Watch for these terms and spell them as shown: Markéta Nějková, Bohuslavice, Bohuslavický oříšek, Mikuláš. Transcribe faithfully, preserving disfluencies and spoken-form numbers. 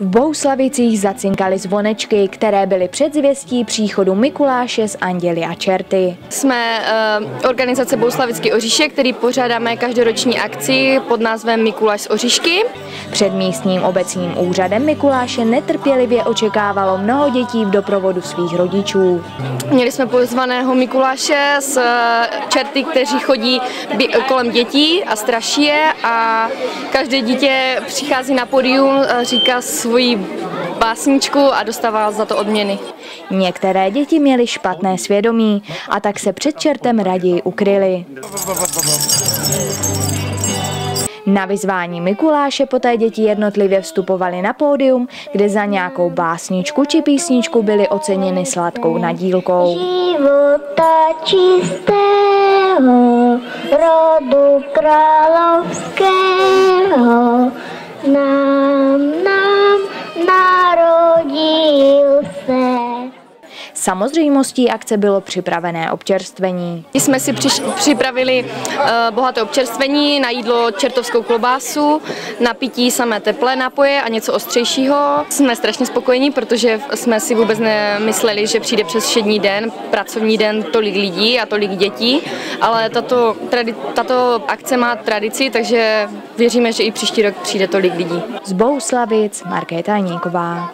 V Bohuslavicích zacinkaly zvonečky, které byly předzvěstí příchodu Mikuláše s anděli a čerty. Jsme uh, organizace Bohuslavický oříšek, který pořádáme každoroční akci pod názvem Mikuláš z oříšky. Před místním obecním úřadem Mikuláše netrpělivě očekávalo mnoho dětí v doprovodu svých rodičů. Měli jsme pozvaného Mikuláše s čerty, kteří chodí kolem dětí a straší je, a každé dítě přichází na pódium, říká svoji básničku a dostává za to odměny. Některé děti měly špatné svědomí, a tak se před čertem raději ukryly. Na vyzvání Mikuláše poté děti jednotlivě vstupovaly na pódium, kde za nějakou básničku či písničku byly oceněny sladkou nadílkou. Života čistého, rodu královského, nám, nám narodil se. Samozřejmostí akce bylo připravené občerstvení. Jsme si přiš, připravili uh, bohaté občerstvení, na jídlo čertovskou klobásu, na pití samé teplé nápoje a něco ostřejšího. Jsme strašně spokojení, protože jsme si vůbec nemysleli, že přijde přes všední den, pracovní den, tolik lidí a tolik dětí, ale tato, tradi, tato akce má tradici, takže věříme, že i příští rok přijde tolik lidí. Z Bohuslavic Markéta Nějková.